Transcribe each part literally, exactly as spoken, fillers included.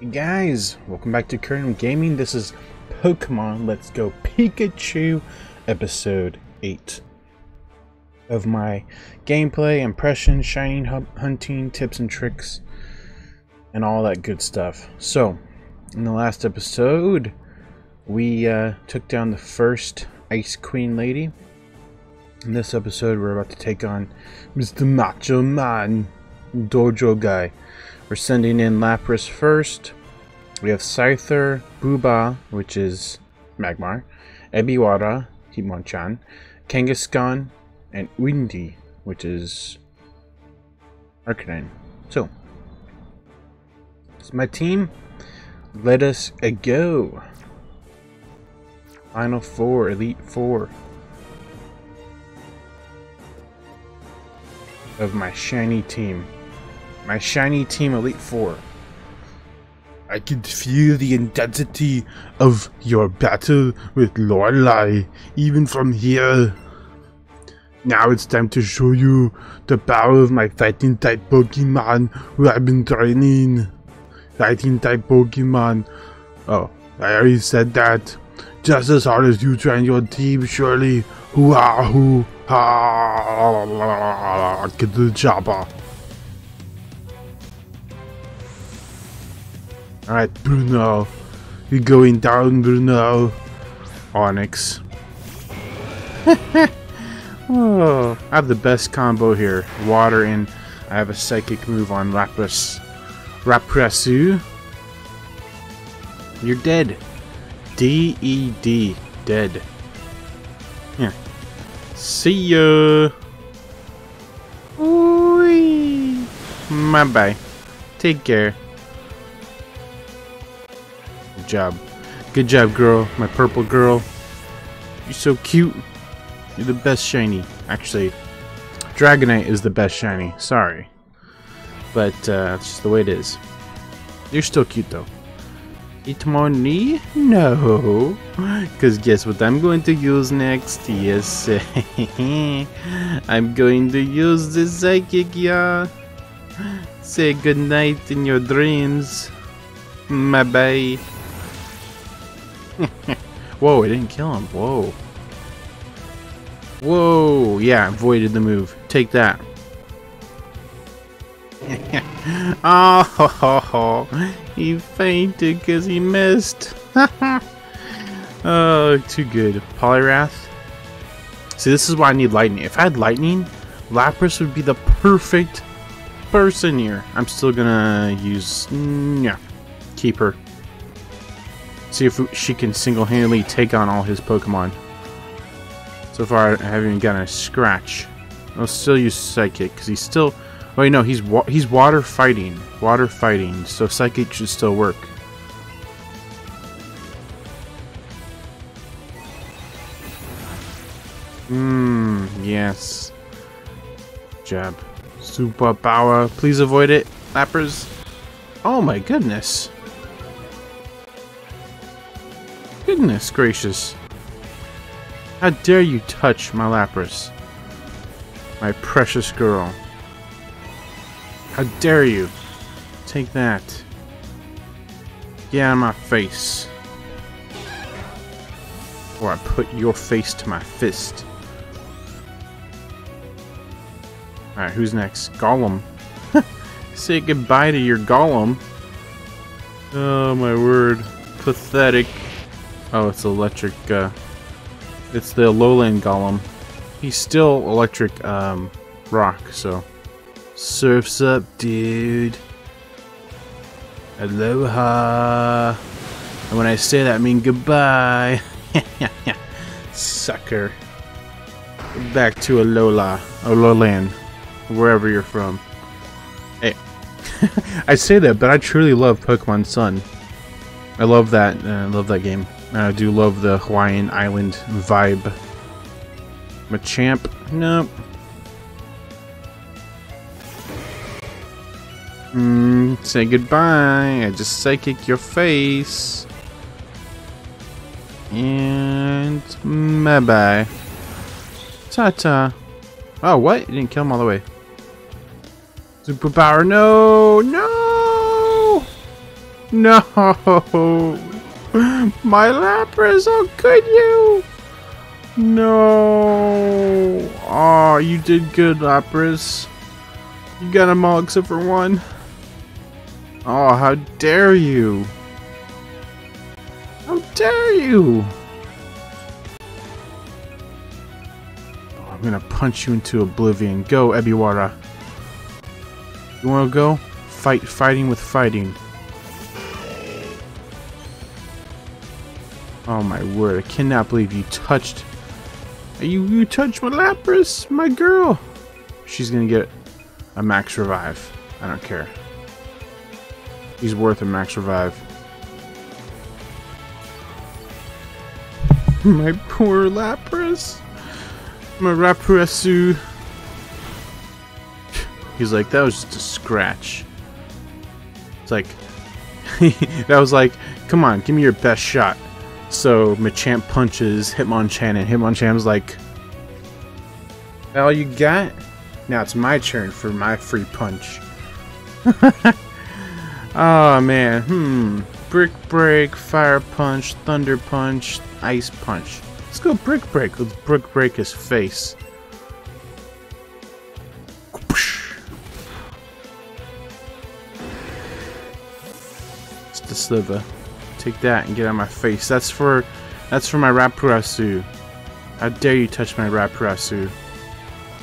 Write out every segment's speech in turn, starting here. Hey guys, welcome back to Kratom Gaming. This is Pokemon Let's Go Pikachu, episode eight of my gameplay, impressions, shining hunting, tips and tricks, and all that good stuff. So, in the last episode, we uh, took down the first Ice Queen lady. In this episode, we're about to take on Mister Macho Man, Dojo Guy. We're sending in Lapras first. We have Scyther, Buba, which is Magmar, Ebiwara, Hitmonchan, Kangaskhan, and Windy, which is Arcanine. So, it's my team. Let us a go. Final Four, Elite Four of my shiny team. My shiny team Elite Four. I can feel the intensity of your battle with Lorelei, even from here. Now it's time to show you the power of my fighting type Pokemon who I've been training. Fighting type Pokemon. Oh, I already said that. Just as hard as you train your team, surely. Hoo-ah-hoo. Ha! Get to the chopper. Alright, Bruno. You're going down, Bruno. Onyx. Oh, I have the best combo here. Water in. I have a psychic move on Lapras. Laprasu. You're dead. D E D. Dead. Yeah. See ya. Ooh. Bye-bye. Take care. Job. Good job, girl. My purple girl. You're so cute. You're the best shiny. Actually, Dragonite is the best shiny. Sorry. But uh, that's just the way it is. You're still cute, though. Itmoni? No. Because guess what I'm going to use next? Yes. I'm going to use the psychic, yeah. Say goodnight in your dreams. Bye-bye. Whoa, I didn't kill him. Whoa. Whoa. Yeah, avoided the move. Take that. Oh, ho, ho, ho. He fainted because he missed. Oh, too good. Polywrath. See, this is why I need lightning. If I had lightning, Lapras would be the perfect person here. I'm still going to use... Yeah. Keep her. See if she can single-handedly take on all his Pokemon. So far, I haven't even gotten a scratch. I'll still use Psychic, because he's still... Wait, no, he's wa he's water fighting. Water fighting, so Psychic should still work. Mmm, yes. Good job. Super power. Please avoid it, Lapras. Oh my goodness. Goodness gracious. How dare you touch my Lapras. My precious girl. How dare you. Take that. Get out of my face. Or I put your face to my fist. Alright, who's next? Golem. Say goodbye to your Golem. Oh my word. Pathetic. Oh, it's electric, uh, it's the Alolan Golem. He's still electric, um, rock, so. Surf's up, dude. Aloha. And when I say that, I mean goodbye. Sucker. Back to Alola. Alolan. Wherever you're from. Hey. I say that, but I truly love Pokemon Sun. I love that. Uh, I love that game. I do love the Hawaiian island vibe. Machamp? Nope. Mm, say goodbye. I just psychic your face. And bye bye. Ta ta. Oh, what? You didn't kill him all the way. Superpower. No! No! No! My Lapras, how could you? No! Aw, oh, you did good, Lapras. You got them all except for one. Oh, how dare you! How dare you! Oh, I'm gonna punch you into oblivion. Go, Ebiwara. You wanna go? Fight fighting with fighting. Oh my word, I cannot believe you touched... You, you touched my Lapras, my girl! She's gonna get a max revive. I don't care. He's worth a max revive. My poor Lapras. My Raprasu. He's like, that was just a scratch. It's like... that was like, come on, give me your best shot. So Machamp punches Hitmonchan and Hitmonchan's like, all you got? Now it's my turn for my free punch. Oh man, hmm. Brick Break, Fire Punch, Thunder Punch, Ice Punch. Let's go Brick Break. Let's Brick Break his face. It's the sliver. Take that and get out of my face. That's for, that's for my Raprasu. How dare you touch my Raprasu?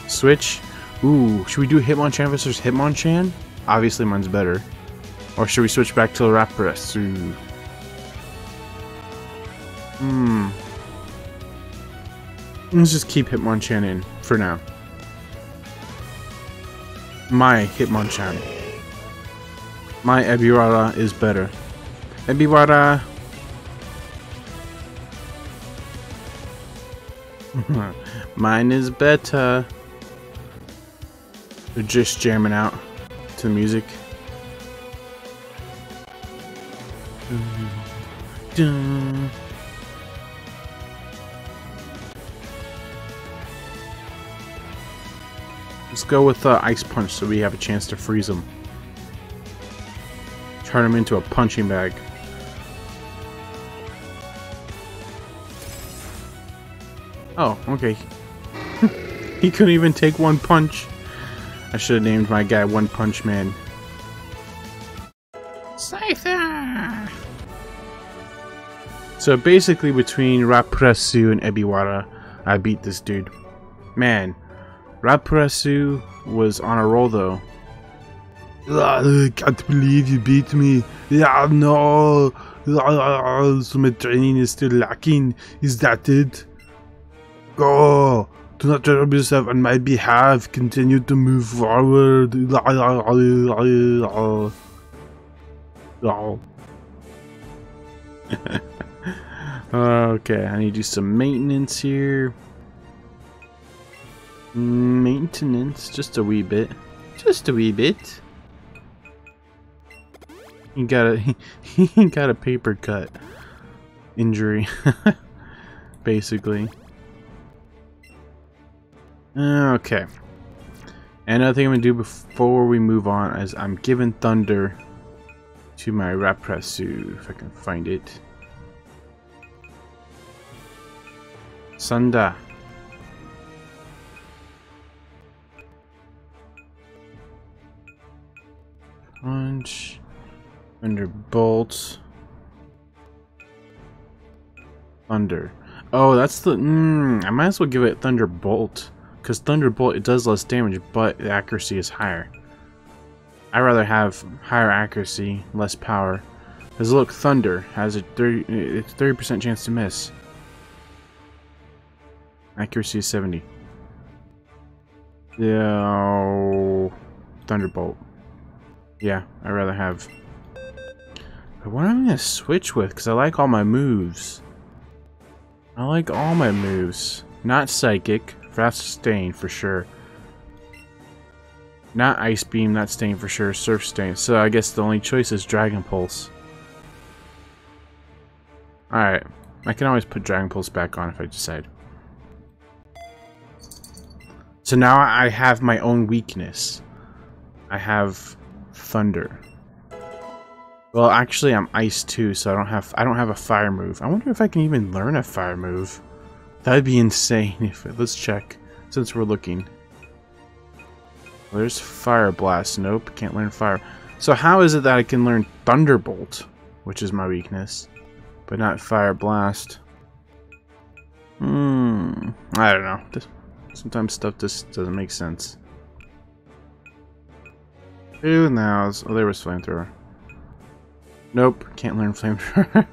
Switch. Ooh, should we do Hitmonchan versus Hitmonchan? Obviously, mine's better. Or should we switch back to Raprasu? Hmm. Let's just keep Hitmonchan in for now. My Hitmonchan. My Ebiwara is better. Ebiwara. Mine is better. They're just jamming out to the music. Dun, let's go with uh, Ice Punch so we have a chance to freeze him. Turn him into a punching bag. Oh, okay. He couldn't even take one punch. I should have named my guy One Punch Man. Cypher! So basically between Raprasu and Ebiwara, I beat this dude. Man, Raprasu was on a roll though. I can't believe you beat me. Yeah, no. So my training is still lacking. Is that it? Go! Do not trouble yourself on my behalf. Continue to move forward. Okay, I need to do some maintenance here. Maintenance, just a wee bit. Just a wee bit. He got a he, he got a paper cut injury, basically. Okay, and another thing I'm gonna do before we move on is I'm giving thunder to my Raprasu if I can find it. Sunda. Punch. Thunderbolt. Thunder. Oh, that's the. Mm, I might as well give it Thunderbolt. Because Thunderbolt, it does less damage, but the accuracy is higher. I'd rather have higher accuracy, less power. Because look, Thunder has a thirty percent chance to miss. Accuracy is seventy. Yeah, Thunderbolt. Yeah, I'd rather have. But what am I gonna switch with? Because I like all my moves. I like all my moves. Not Psychic. That's Stain for sure. Not Ice Beam, not Stain for sure, Surf Stain. So I guess the only choice is Dragon Pulse. Alright, I can always put Dragon Pulse back on if I decide. So now I have my own weakness. I have Thunder. Well, actually, I'm ice too, so I don't have I don't have a fire move. I wonder if I can even learn a fire move. That'd be insane. If it, let's check since we're looking. Well, there's fire blast. Nope, can't learn fire. So how is it that I can learn thunderbolt, which is my weakness, but not fire blast? Hmm. I don't know. This, sometimes stuff just doesn't make sense. Who knows? Oh, there was flamethrower. Nope, can't learn flamethrower.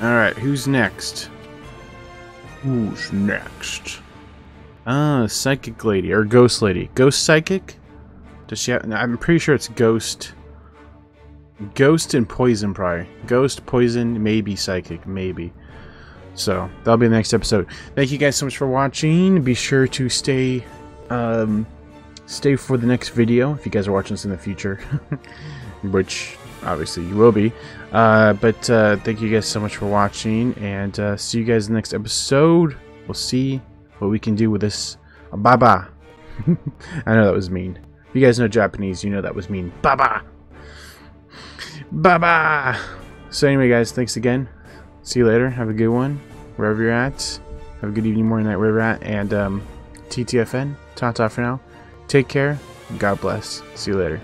Alright, who's next? Who's next? Ah, Psychic Lady, or Ghost Lady. Ghost Psychic? Does she have, no, I'm pretty sure it's Ghost. Ghost and Poison, probably. Ghost, Poison, maybe Psychic, maybe. So, that'll be the next episode. Thank you guys so much for watching. Be sure to stay, um... stay for the next video if you guys are watching this in the future, which obviously you will be, uh, but uh, thank you guys so much for watching, and uh, see you guys in the next episode. We'll see what we can do with this uh, baba. I know that was mean. If you guys know Japanese, you know that was mean. Baba, baba. So anyway guys, thanks again, see you later, have a good one wherever you're at, have a good evening, morning, night, wherever you're at, and um, T T F N, ta-ta for now. Take care. God bless. See you later.